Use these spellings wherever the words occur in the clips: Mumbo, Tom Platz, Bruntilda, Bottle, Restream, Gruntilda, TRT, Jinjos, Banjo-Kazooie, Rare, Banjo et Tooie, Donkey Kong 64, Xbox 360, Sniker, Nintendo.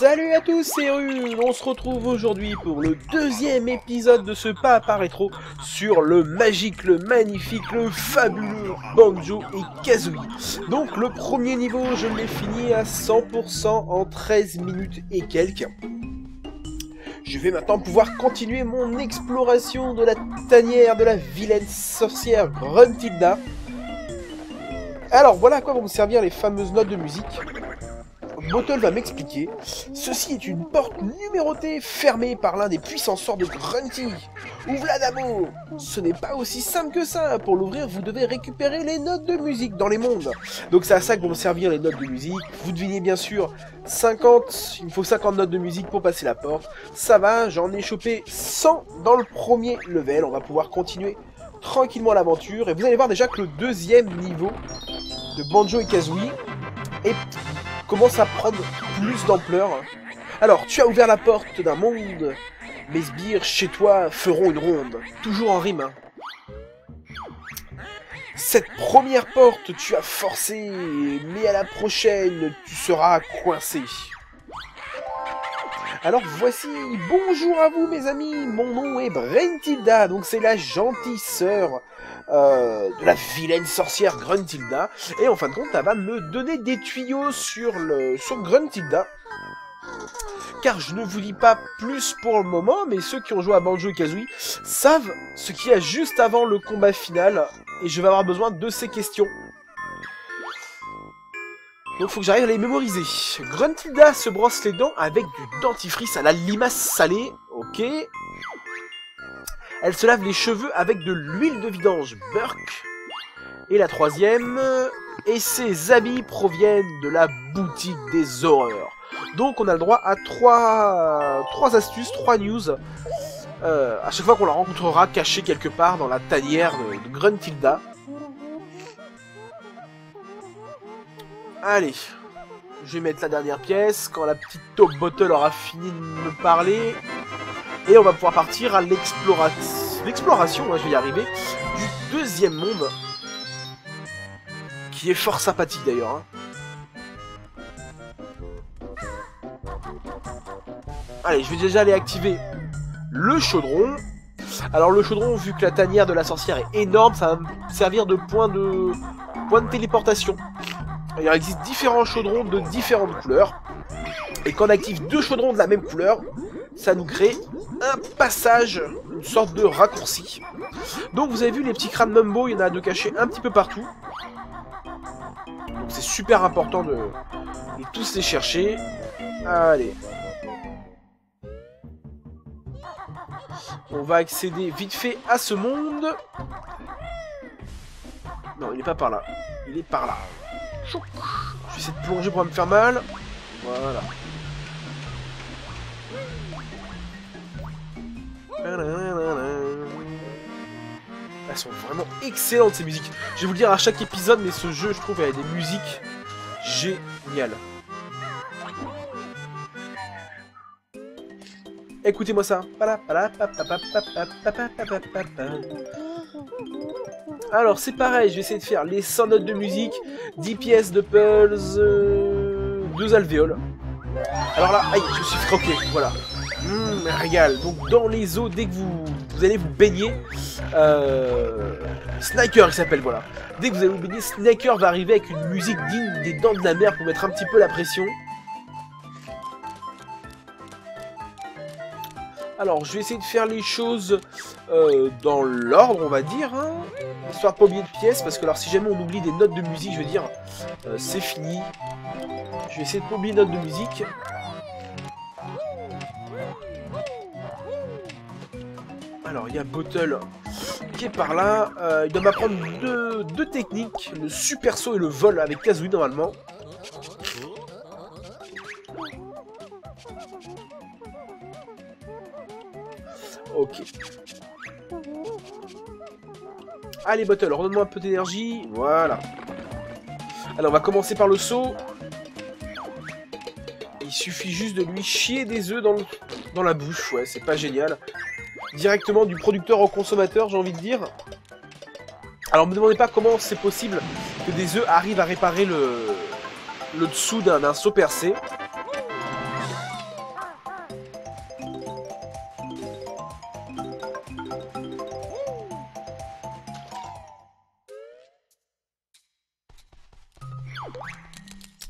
Salut à tous, c'est Rul. On se retrouve aujourd'hui pour le deuxième épisode de ce pas à pas rétro sur le magique, le magnifique, le fabuleux Banjo et Kazooie. Donc le premier niveau, je l'ai fini à 100% en 13 minutes et quelques. Je vais maintenant pouvoir continuer mon exploration de la tanière de la vilaine sorcière Gruntilda. Alors voilà à quoi vont me servir les fameuses notes de musique. Bottle va m'expliquer. Ceci est une porte numérotée fermée par l'un des puissants sorts de Grunty. Ouvre-la d'abord. Ce n'est pas aussi simple que ça. Pour l'ouvrir, vous devez récupérer les notes de musique dans les mondes. Donc c'est à ça que vont me servir les notes de musique. Vous devinez bien sûr 50. Il me faut 50 notes de musique pour passer la porte. Ça va, j'en ai chopé 100 dans le premier level. On va pouvoir continuer tranquillement l'aventure. Et vous allez voir déjà que le deuxième niveau de Banjo et Kazooie est... commence à prendre plus d'ampleur. Alors, tu as ouvert la porte d'un monde. Mes sbires, chez toi, feront une ronde. Toujours en rime. Hein. Cette première porte, tu as forcé, mais à la prochaine, tu seras coincé. Alors voici, bonjour à vous mes amis, mon nom est Bruntilda, donc c'est la gentille sœur de la vilaine sorcière Gruntilda, et en fin de compte, elle va me donner des tuyaux sur Gruntilda, car je ne vous dis pas plus pour le moment, mais ceux qui ont joué à Banjo-Kazooie savent ce qu'il y a juste avant le combat final, et je vais avoir besoin de ces questions. Donc faut que j'arrive à les mémoriser. Gruntilda se brosse les dents avec du dentifrice à la limace salée. Ok. Elle se lave les cheveux avec de l'huile de vidange. Burk. Et la troisième. Et ses habits proviennent de la boutique des horreurs. Donc on a le droit à trois astuces, trois news. À chaque fois qu'on la rencontrera cachée quelque part dans la tanière de Gruntilda. Allez, je vais mettre la dernière pièce, quand la petite taupe Bottle aura fini de me parler, et on va pouvoir partir à l'exploration, hein, je vais y arriver, du deuxième monde, qui est fort sympathique d'ailleurs. Hein. Allez, je vais déjà aller activer le chaudron. Alors le chaudron, vu que la tanière de la sorcière est énorme, ça va me servir de point de téléportation. Il existe différents chaudrons de différentes couleurs. Et quand on active deux chaudrons de la même couleur, ça nous crée un passage, une sorte de raccourci. Donc vous avez vu les petits crânes Mumbo, il y en a de cachés un petit peu partout. Donc c'est super important de tous les chercher. Allez. On va accéder vite fait à ce monde. Non, il n'est pas par là. Il est par là. Je vais essayer de plonger pour pas me faire mal. Voilà. Elles sont vraiment excellentes ces musiques. Je vais vous le dire à chaque épisode, mais ce jeu, je trouve, il y a des musiques géniales. Écoutez-moi ça. Alors c'est pareil, je vais essayer de faire les 100 notes de musique, 10 pièces de pulse, 2 alvéoles. Alors là, aïe, je me suis croqué, voilà. Régal, donc dans les eaux, dès que vous allez vous baigner, Sniker il s'appelle, voilà. Dès que vous allez vous baigner, Sniker va arriver avec une musique digne des dents de la mer pour mettre un petit peu la pression. Alors, je vais essayer de faire les choses dans l'ordre, on va dire, hein, histoire de pas oublier de pièces, parce que alors si jamais on oublie des notes de musique, je veux dire, c'est fini. Je vais essayer de pas oublier les notes de musique. Alors, il y a Bottle qui est par là. Il doit m'apprendre deux techniques, le super saut et le vol avec Kazooie, normalement. Ok. Allez, Bottle, redonne-moi un peu d'énergie. Voilà. Alors, on va commencer par le saut. Il suffit juste de lui chier des œufs dans la bouche. Ouais, c'est pas génial. Directement du producteur au consommateur, j'ai envie de dire. Alors, ne me demandez pas comment c'est possible que des œufs arrivent à réparer le dessous d'un saut percé.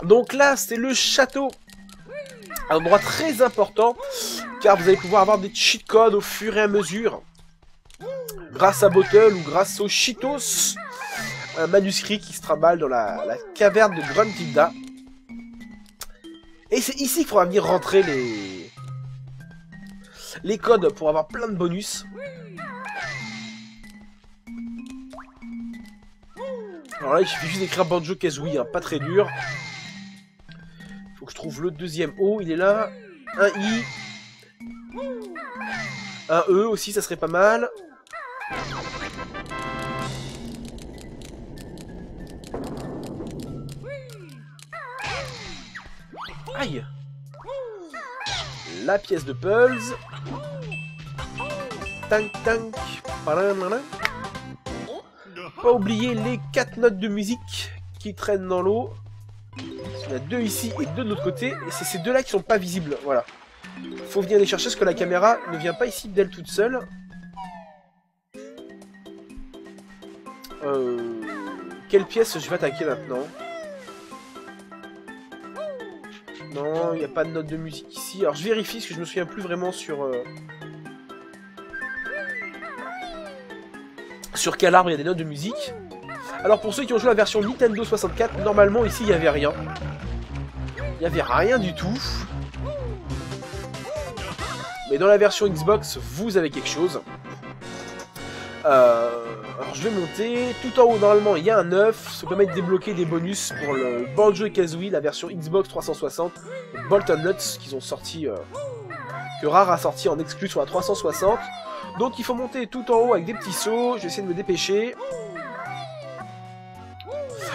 Donc là, c'est le château. Un endroit très important, car vous allez pouvoir avoir des cheat codes au fur et à mesure. Grâce à Bottle ou grâce au Cheetos, un manuscrit qui se trimballe dans la caverne de Gruntilda. Et c'est ici qu'il faudra venir rentrer les codes pour avoir plein de bonus. Alors là, il suffit juste d'écrire Banjo-Kazooie, hein, pas très dur. Faut que je trouve le deuxième O, il est là. Un I. Un E aussi, ça serait pas mal. Aïe! La pièce de Pulse. Tank, tank. Pas oublier les 4 notes de musique qui traînent dans l'eau. Il y en a 2 ici et 2 de l'autre côté. Et c'est ces deux-là qui sont pas visibles. Voilà. Faut venir les chercher parce que la caméra ne vient pas ici d'elle toute seule. Quelle pièce je vais attaquer maintenant? Non, il n'y a pas de note de musique ici. Alors je vérifie parce que je me souviens plus vraiment sur... Sur quel arbre il y a des notes de musique. Alors pour ceux qui ont joué la version Nintendo 64, normalement ici il n'y avait rien. Il n'y avait rien du tout. Mais dans la version Xbox, vous avez quelque chose. Alors je vais monter. Tout en haut normalement il y a un 9. Ça permet de débloquer des bonus pour le Banjo et Kazooie, la version Xbox 360. Bolt & Nuts qu'ils ont sorti. Que Rare a sorti en exclu sur la 360. Donc il faut monter tout en haut avec des petits sauts. Je vais essayer de me dépêcher.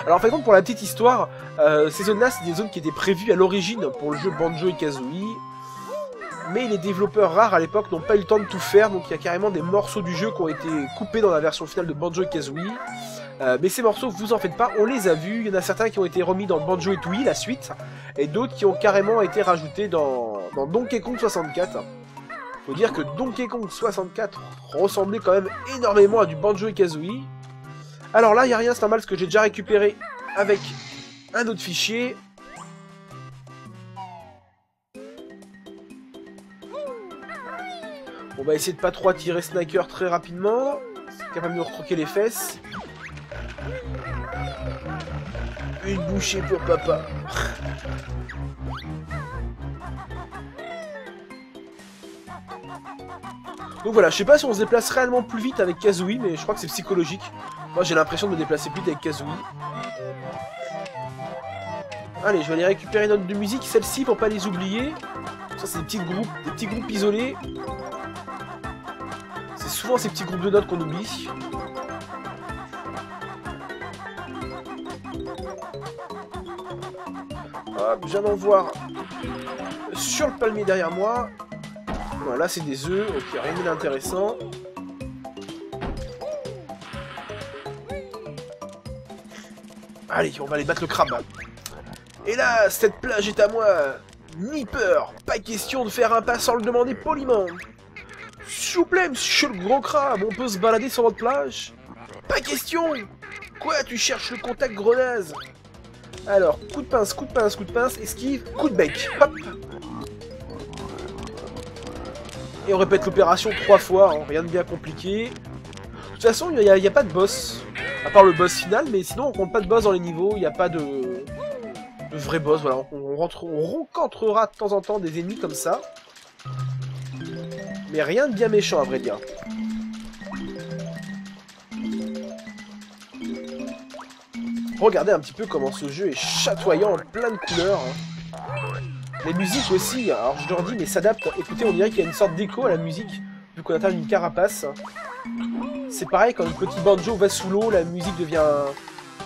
Alors en fait, pour la petite histoire, ces zones-là, c'est des zones qui étaient prévues à l'origine pour le jeu Banjo et Kazooie. Mais les développeurs Rares à l'époque n'ont pas eu le temps de tout faire, donc il y a carrément des morceaux du jeu qui ont été coupés dans la version finale de Banjo et Kazooie. Mais ces morceaux, vous en faites pas, on les a vus. Il y en a certains qui ont été remis dans Banjo et Tooie, la suite, et d'autres qui ont carrément été rajoutés dans Donkey Kong 64. Faut dire que Donkey Kong 64 ressemblait quand même énormément à du Banjo et Kazooie. Alors là, il n'y a rien, c'est normal, parce que j'ai déjà récupéré avec un autre fichier. On va essayer de pas trop attirer Sniker très rapidement. C'est capable de me recroquer les fesses. Une bouchée pour papa. Donc voilà, je sais pas si on se déplace réellement plus vite avec Kazooie, mais je crois que c'est psychologique. Moi j'ai l'impression de me déplacer plus vite avec Kazooie. Allez, je vais aller récupérer notre de musique, celle-ci pour pas les oublier. Ça c'est des petits groupes isolés. C'est souvent ces petits groupes de notes qu'on oublie. Hop, je viens d'en voir sur le palmier derrière moi. Voilà, c'est des œufs, ok, rien d'intéressant. Allez, on va aller battre le crabe. Et là, cette plage est à moi. Ni peur, pas question de faire un pas sans le demander poliment. S'il vous plaît, monsieur le gros crabe, on peut se balader sur votre plage? Pas question. Quoi, tu cherches le contact grenaze? Alors, coup de pince, coup de pince, coup de pince, esquive, coup de bec, hop. Et on répète l'opération 3 fois, hein, rien de bien compliqué. De toute façon, il n'y a pas de boss, à part le boss final, mais sinon on compte pas de boss dans les niveaux, il n'y a pas de vrai boss, voilà. On rencontrera de temps en temps des ennemis comme ça, mais rien de bien méchant à vrai dire. Regardez un petit peu comment ce jeu est chatoyant, en plein de couleurs. Hein. Les musiques aussi, alors je leur dis mais s'adapte. Écoutez, on dirait qu'il y a une sorte d'écho à la musique, vu qu'on atteint une carapace. C'est pareil, quand le petit banjo va sous l'eau, la musique devient...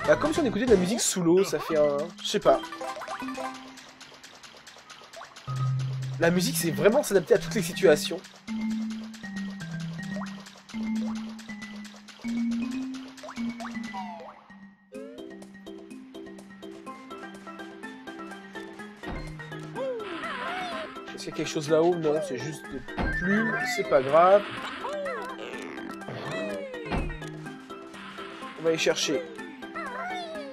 Bah, comme si on écoutait de la musique sous l'eau, ça fait un... Je sais pas. La musique, c'est vraiment s'adapter à toutes les situations. Est-ce qu'il y a quelque chose là-haut? Non, c'est juste des plumes, c'est pas grave. On va aller chercher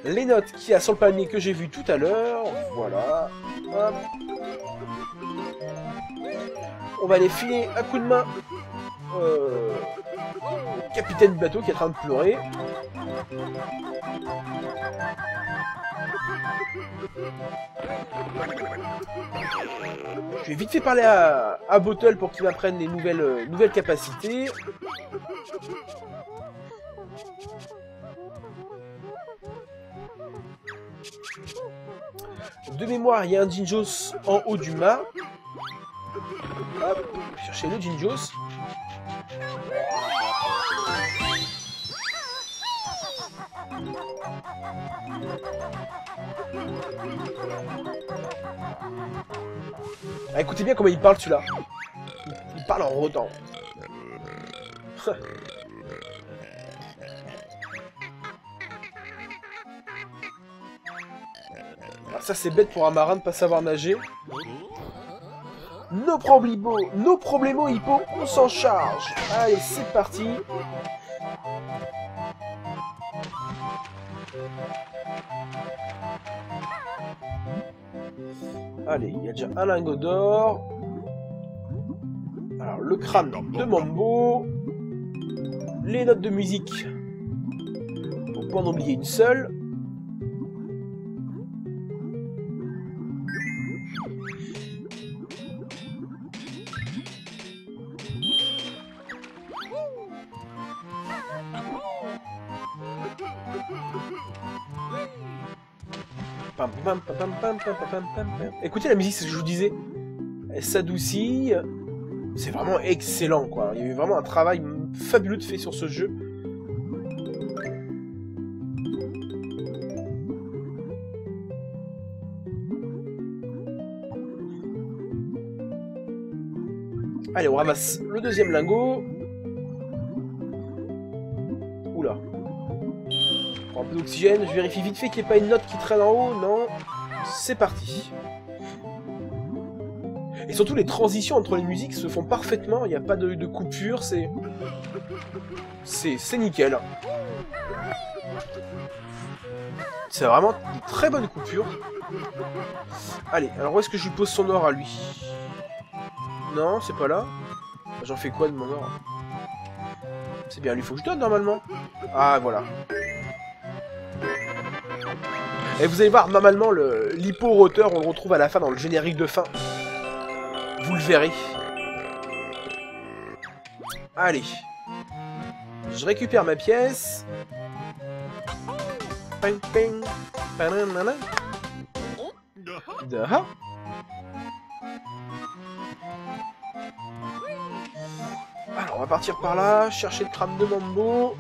les notes qu'il y a sur le palmier que j'ai vu tout à l'heure. Voilà. Hop. On va aller filer un coup de main au capitaine du bateau qui est en train de pleurer. Je vais vite fait parler à Bottle pour qu'il apprenne les nouvelles capacités. De mémoire, il y a un Jinjos en haut du mât. Hop, cherchez le Jinjos. Ah, écoutez bien comment il parle celui-là. Il parle en rodant. Ah, ça c'est bête pour un marin de pas savoir nager. Nos problèmes hippo, on s'en charge. Allez, c'est parti. Allez, il y a déjà un lingot d'or. Alors, le crâne de Mumbo. Les notes de musique. On peut en oublier une seule. Écoutez la musique, c'est ce que je vous disais. Elle s'adoucit. C'est vraiment excellent, quoi. Il y a eu vraiment un travail fabuleux de fait sur ce jeu. Allez, on ramasse le deuxième lingot. Oula. Un peu d'oxygène. Je vérifie vite fait qu'il n'y ait pas une note qui traîne en haut. Non. C'est parti. Et surtout les transitions entre les musiques se font parfaitement, il n'y a pas de coupure, c'est nickel. C'est vraiment une très bonne coupure. Allez, alors où est-ce que je lui pose son or à lui? Non, c'est pas là. J'en fais quoi de mon or? C'est bien, lui faut que je donne normalement. Ah voilà. Et vous allez voir, normalement, l'hippo-roteur, on le retrouve à la fin, dans le générique de fin. Vous le verrez. Allez. Je récupère ma pièce. Ping, ping. Bananana. Daha. Alors, on va partir par là, chercher le crâne de Mumbo.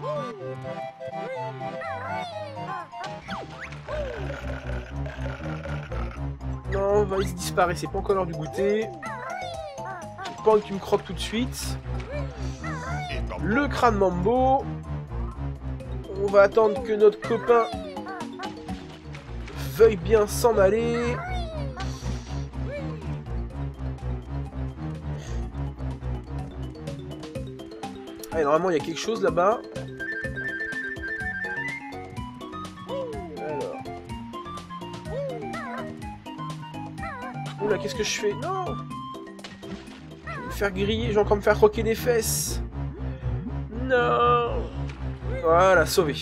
Non, va se disparaître, c'est pas encore l'heure du goûter. J'ai pas envie que tu me croques tout de suite. Le crâne Mumbo. On va attendre que notre copain veuille bien s'en aller. Allez, normalement il y a quelque chose là-bas. Oula, qu'est-ce que je fais? Non! Je vais me faire griller, je vais encore me faire croquer des fesses. Non! Voilà, sauvé.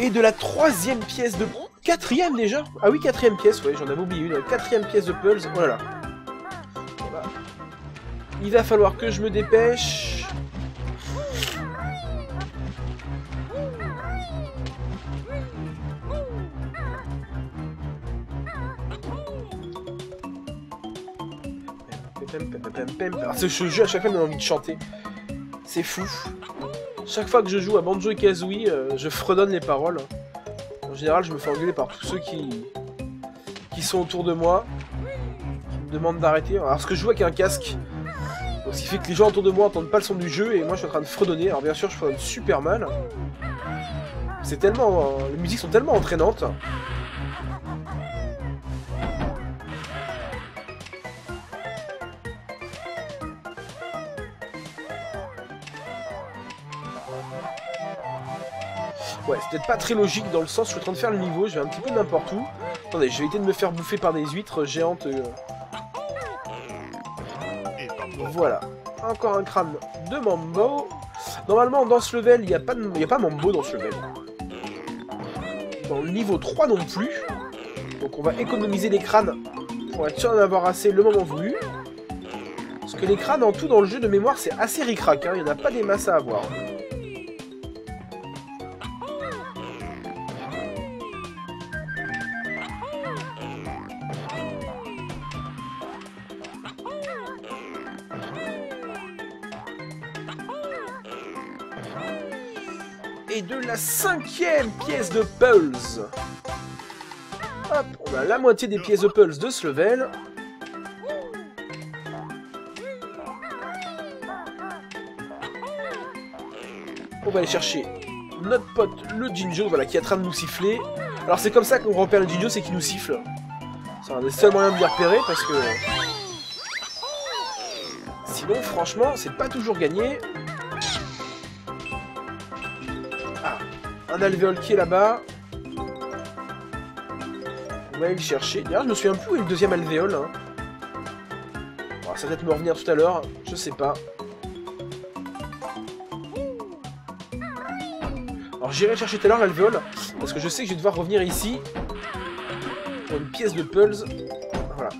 Et de la troisième pièce de... Quatrième déjà? Ah oui, quatrième pièce, ouais, j'en avais oublié une. Quatrième pièce de puzzle, oh là là. Il va falloir que je me dépêche. Alors, ce jeu, à chaque fois, on a envie de chanter. C'est fou. Chaque fois que je joue à Banjo-Kazooie, je fredonne les paroles. En général, je me fais engueuler par tous ceux qui sont autour de moi, qui me demandent d'arrêter. Alors, ce que je joue avec un casque, donc, ce qui fait que les gens autour de moi n'entendent pas le son du jeu, et moi je suis en train de fredonner. Alors, bien sûr, je fredonne super mal. C'est tellement... les musiques sont tellement entraînantes. Ouais, c'est peut-être pas très logique dans le sens où je suis en train de faire le niveau, je vais un petit peu n'importe où. Attendez, je vais éviter de me faire bouffer par des huîtres géantes. Voilà. Encore un crâne de Mumbo. Normalement, dans ce level, il n'y a pas Mumbo dans ce level. Dans le niveau 3 non plus. Donc on va économiser les crânes pour être sûr d'en avoir assez le moment voulu. Parce que les crânes en tout dans le jeu de mémoire, c'est assez ric-rac, hein. Il n'y en a pas des masses à avoir. Et de la 5e pièce de Pulse. Hop, on a la moitié des pièces de Pulse de ce level. On va aller chercher notre pote, le Jinjo, voilà, qui est en train de nous siffler. Alors c'est comme ça qu'on repère le Jinjo, c'est qu'il nous siffle. C'est un des seuls moyens de les repérer, parce que... sinon, franchement, c'est pas toujours gagné. Un alvéole qui est là-bas. On va aller le chercher. D'ailleurs, je me souviens plus où est le deuxième alvéole. Hein. Bon, ça va peut-être me revenir tout à l'heure. Je sais pas. Alors, j'irai chercher tout à l'heure l'alvéole. Parce que je sais que je vais devoir revenir ici. Pour une pièce de puzzle. Voilà.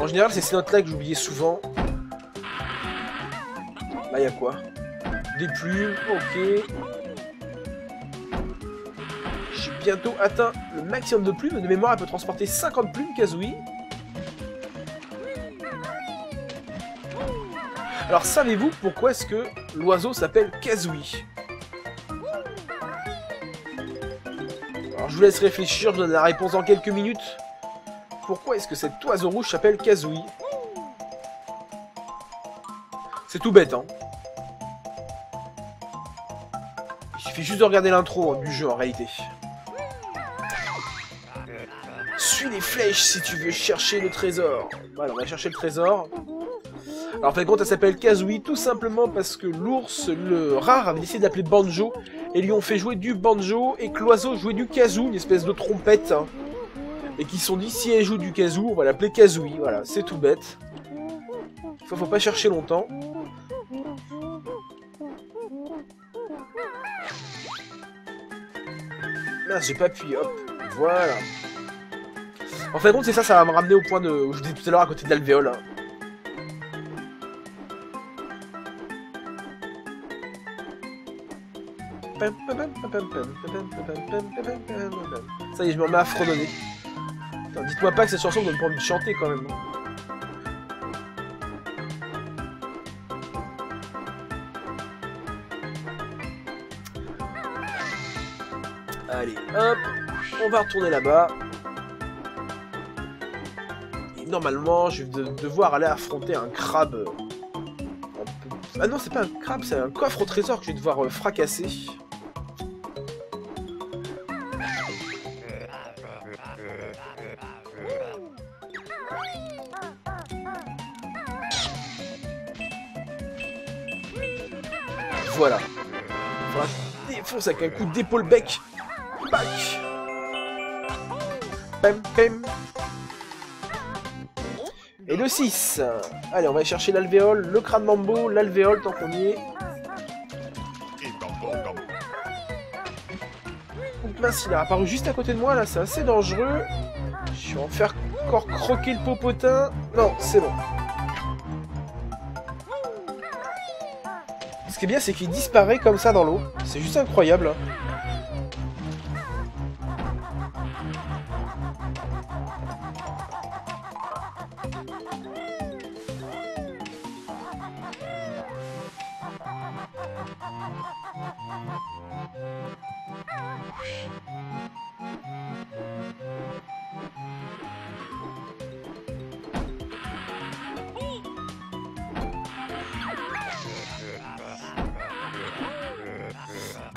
En général, c'est ces notes-là que j'oubliais souvent. Là, il y a quoi? Des plumes. Ok. Bientôt atteint le maximum de plumes. De mémoire, elle peut transporter 50 plumes, Kazooie. Alors, savez-vous pourquoi est-ce que l'oiseau s'appelle Kazooie? Alors, je vous laisse réfléchir, je donne la réponse dans quelques minutes. Pourquoi est-ce que cet oiseau rouge s'appelle Kazooie? C'est tout bête, hein. Il suffit juste de regarder l'intro du jeu, en réalité. Suis les flèches si tu veux chercher le trésor. Voilà, on va chercher le trésor. Alors en fin de compte, elle s'appelle Kazooie tout simplement parce que l'ours, le rare, avait décidé d'appeler Banjo et lui ont fait jouer du banjo et que l'oiseau jouait du kazoo, une espèce de trompette. Hein, et qu'ils se sont dit, si elle joue du kazoo, on va l'appeler Kazooie. Voilà, c'est tout bête. Faut pas chercher longtemps. Mince, j'ai pas appuyé, hop. Voilà. En fin de compte, c'est ça, ça va me ramener au point de... où je disais tout à l'heure à côté de l'alvéole. Hein. Ça y est, je me remets à fredonner. Dites-moi pas que cette chanson, vous n'avez pas envie de chanter quand même. Allez, hop, on va retourner là-bas. Normalement, je vais devoir aller affronter un crabe. Ah non, c'est pas un crabe, c'est un coffre au trésor que je vais devoir fracasser. Voilà. Faudra que je défonce avec un coup d'épaule bec. Bac. Pam, pam. Et le 6. Allez, on va aller chercher l'alvéole, le crâne Mumbo, l'alvéole tant qu'on y est. Donc mince, il est apparu juste à côté de moi, là, c'est assez dangereux. Je vais en faire encore croquer le popotin. Non, c'est bon. Ce qui est bien, c'est qu'il disparaît comme ça dans l'eau. C'est juste incroyable.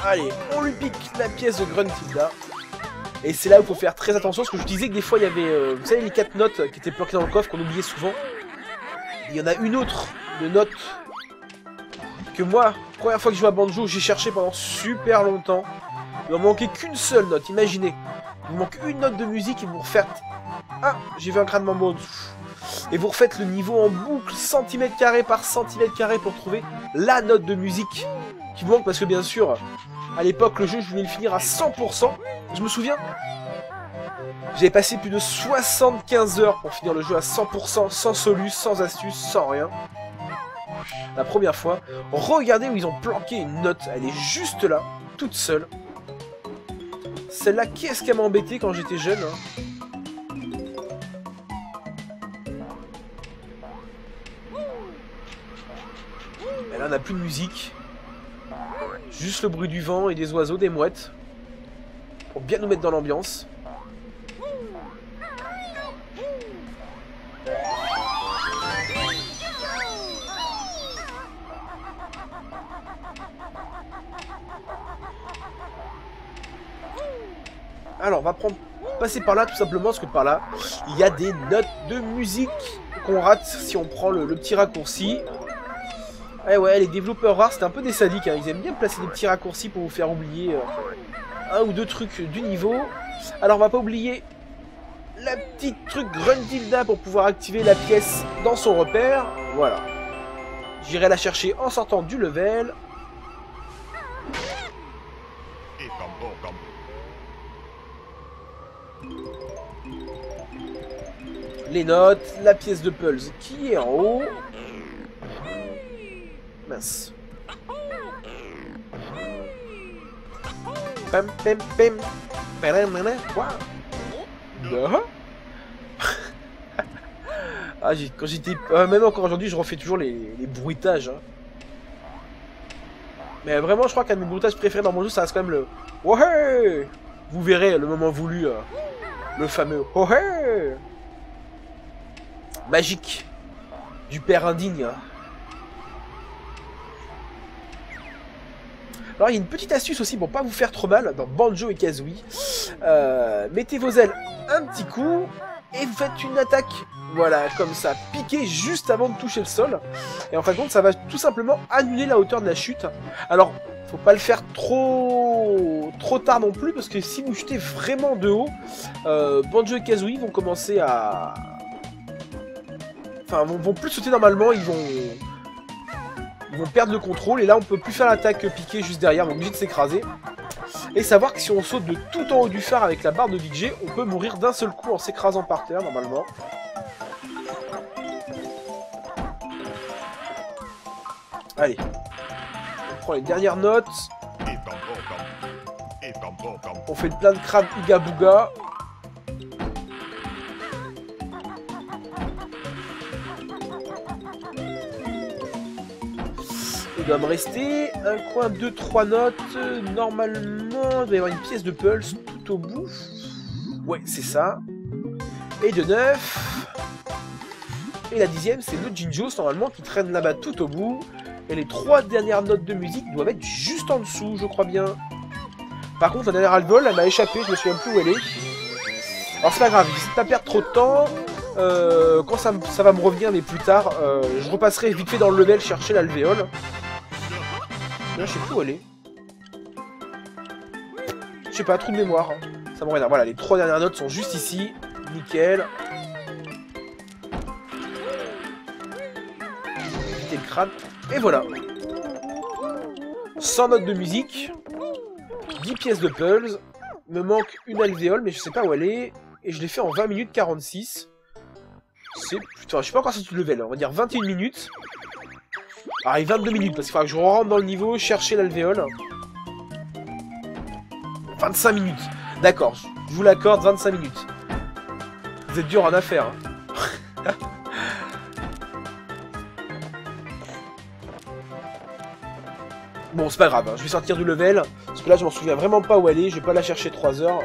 Allez, on lui pique la pièce de Gruntilda. Et c'est là où il faut faire très attention, parce que je disais que des fois il y avait, vous savez, les 4 notes qui étaient planquées dans le coffre, qu'on oubliait souvent. Il y en a une autre de note que moi, première fois que je joue à Banjo, j'ai cherché pendant super longtemps. Il m'en manquait qu'une seule note, imaginez. Il manque une note de musique et vous refaites... Ah, j'ai vu un crâne de Mumbo en dessous. Et vous refaites le niveau en boucle, centimètre carré par centimètre carré, pour trouver la note de musique qui vous manque, parce que bien sûr, à l'époque, le jeu, je voulais le finir à 100%. Je me souviens, j'avais passé plus de 75 heures pour finir le jeu à 100%, sans solu, sans astuce, sans rien. La première fois, regardez où ils ont planqué une note, elle est juste là, toute seule. Celle-là, qu'est-ce qu'elle m'a embêté quand j'étais jeune, hein. Et là, on n'a plus de musique. Juste le bruit du vent et des oiseaux, des mouettes. Pour bien nous mettre dans l'ambiance. Alors, on va passer par là, tout simplement, parce que par là, il y a des notes de musique qu'on rate si on prend le petit raccourci. Eh ouais, les développeurs rares, c'est un peu des sadiques, hein. Ils aiment bien placer des petits raccourcis pour vous faire oublier un ou deux trucs du niveau. Alors on va pas oublier la petite truc Gruntilda pour pouvoir activer la pièce dans son repère. Voilà. J'irai la chercher en sortant du level. Les notes, la pièce de puzzle qui est en haut. Mince. Pam pam pam. Quoi ? Ah, quand j'étais... même encore aujourd'hui, je refais toujours les bruitages. Hein. Mais vraiment, je crois qu'un de mes bruitages préférés dans mon jeu, ça reste quand même le... Oh, hey. Vous verrez, le moment voulu, le fameux... Oh, hey. Magique. Du père indigne. Hein. Alors il y a une petite astuce aussi pour pas vous faire trop mal dans Banjo et Kazooie. Mettez vos ailes un petit coup et vous faites une attaque. Voilà, comme ça, piquez juste avant de toucher le sol. Et en fin de compte, ça va tout simplement annuler la hauteur de la chute. Alors, faut pas le faire trop tard non plus, parce que si vous chutez vraiment de haut, Banjo et Kazooie vont commencer à... Enfin, vont plus sauter normalement, ils vont perdre le contrôle, et là on peut plus faire l'attaque piquée juste derrière, on est obligé de s'écraser. Et savoir que si on saute de tout en haut du phare avec la barre de DJ, on peut mourir d'un seul coup en s'écrasant par terre normalement. Allez, on prend les dernières notes. On fait plein de crânes Iga Bouga. Il doit me rester un coin, 2-3 notes. Normalement, il doit y avoir une pièce de pulse tout au bout. Ouais, c'est ça. Et de 9. Et la 10e, c'est le Jinjos, normalement, qui traîne là-bas tout au bout. Et les 3 dernières notes de musique doivent être juste en dessous, je crois bien. Par contre, la dernière alvéole, elle m'a échappé, je me souviens plus où elle est. Alors, c'est pas grave, c'est pas perdre trop de temps. Quand ça va me revenir, mais plus tard, je repasserai vite fait dans le level chercher l'alvéole. Là, je sais plus où elle est. Je sais pas, trou de mémoire. Hein. Ça m'emmerde. Voilà, les 3 dernières notes sont juste ici. Nickel. Éviter le crâne. Et voilà. 100 notes de musique. 10 pièces de puzzle. Il me manque une alvéole, mais je sais pas où elle est. Et je l'ai fait en 20 minutes 46. C'est... Putain, je suis pas encore sorti de level. On va dire 21 minutes. Ah, et 22 minutes, parce qu'il faudra que je rentre dans le niveau, chercher l'alvéole. 25 minutes. D'accord, je vous l'accorde, 25 minutes. Vous êtes dur en affaires. Hein. Bon, c'est pas grave, hein. Je vais sortir du level. Parce que là, je m'en souviens vraiment pas où elle est. Je vais pas la chercher 3 heures.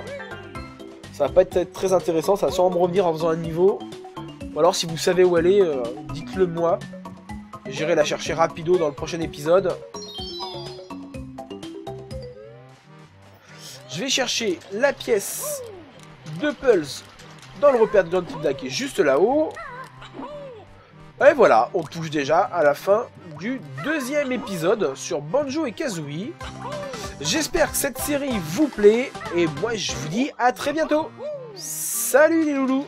Ça va pas être très intéressant. Ça va sûrement me revenir en faisant un niveau. Ou alors, si vous savez où elle est, dites-le moi. J'irai la chercher rapido dans le prochain épisode. Je vais chercher la pièce de Pulse dans le repère de Gruntilda qui est juste là-haut. Et voilà, on touche déjà à la fin du deuxième épisode sur Banjo et Kazooie. J'espère que cette série vous plaît et moi je vous dis à très bientôt. Salut les loulous!